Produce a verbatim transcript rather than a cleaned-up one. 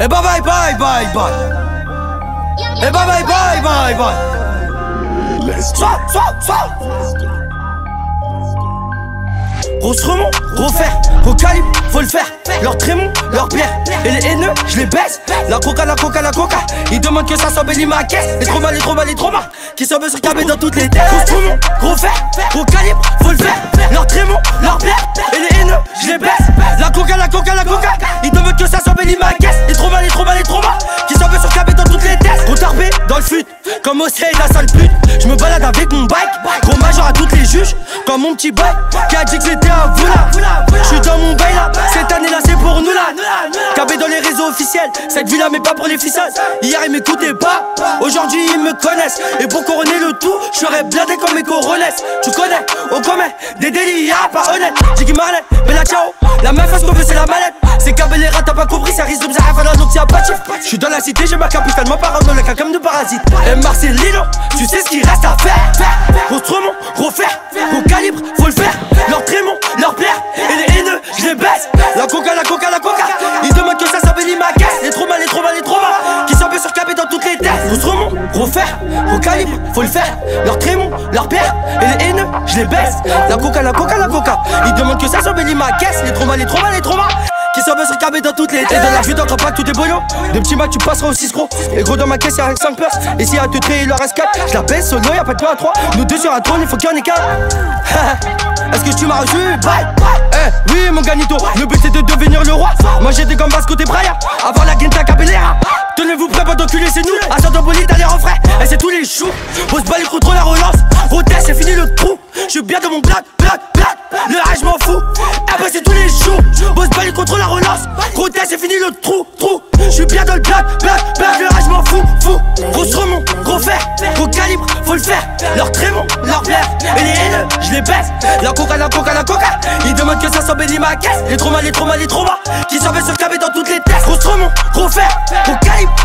Eh bye bye bye bye bye. Eh bye bye bye bye bye. Let's go. Soit, soit, soit. Grosse remont, refaire, recalibre, faut le faire. Leur trémont, leur pierre. Et les haineux, je les baisse. La coca, la coca, la coca. Ils demandent que ça soit béni ma caisse. Les traumas, les traumas, les traumas. Qui sont sur cabine dans toutes les têtes. Grosse remont, refaire, recalibre, faut le faire. Leur trémont, leur pierre. Et les haineux, je les baisse. La coca, la coca, la coca. Ils demandent que ça soit béni ma caisse. Les traumas, les traumas, les traumas. Qui sont sur cabine dans toutes les têtes. Retardé dans le fut. Comme Osei, la sale pute. Je me balade avec mon bike. Gros major à toutes les juges. Comme mon petit boy qui a dit que j'étais un voula. Je suis dans mon bail là. Cette année là, c'est pour nous là. Cabé dans les réseaux officiels. Cette vie là, mais pas pour les fisseuls. Hier, ils m'écoutaient pas. Aujourd'hui, ils me connaissent. Et pour couronner le tout, je serais blindé comme mes coronesses. Tu connais, on commet des délits, y'a pas honnête. J'ai qui m'arrête, mais la ciao. La meuf, à ce qu'on veut, c'est la mallette. C'est cabé les rats, t'as pas compris. Ça risque de me faire un autre à bâtir. Je suis dans la cité, j'ai ma capitale. Ma parole dans le cas comme de parasite. M. Marcelino, tu sais ce qu'il reste à faire. Autrement, refaire. Au calibre, faut le faire. Leur trémont, leur plaire. Et les haineux, je les baisse. La coca, la coca, la coca. Ils demandent que ça s'appelle ma caisse. Les traumas, les traumas, les traumas. Qui sont peu surcapés dans toutes les têtes. Autrement, refaire. Au calibre, faut le faire. Leur trémont, leur pierre. Et les haineux, je les baisse. La coca, la coca, la coca. Ils demandent que ça s'appelle ma caisse. Les traumas, les traumas, les traumas. Qui sont peu surcapés dans toutes les têtes. Et dans la vue d'un compact, tout est boyau. Des petits macs, tu passeras au six gros. Et gros, dans ma caisse, y'a cinq peurs. Et si y'a deux traits, il leur reste quatre. Je la baisse, au nom, y'a pas de à trois. Nous deux sur un trône, il faut qu'il y en ait qu'un. Est-ce que tu m'as reçu? Bye. Eh oui mon ganito, le but c'est de devenir le roi. Moi j'étais comme Vasco de Praia avant la Genta Cabellera. Tenez-vous prêts pas d'enculer, c'est nous. À Saint-Dominique t'as l'air en frais. Et c'est tous les choux. On se balade contre la relance. Roté c'est fini le trou. J'suis bien dans mon black, black, black. Le H m'en fous. Eh ben c'est tous les choux. On se balade contre la relance. Roté c'est fini le trou, trou. J'suis bien dans le black, black, black. Le H m'en fous, fou. Grosse remont, gros fer. Gros calibre, faut le faire. Leur trémont, leur plaire. Et les haineux, j'les baisse. La coca, la coca, la coca. Ils demandent que ça soit béni ma caisse. Les traumas, les traumas, les traumas. Qui s'en fait se caber dans toutes les têtes. Gros remont, gros fer. Gros calibre,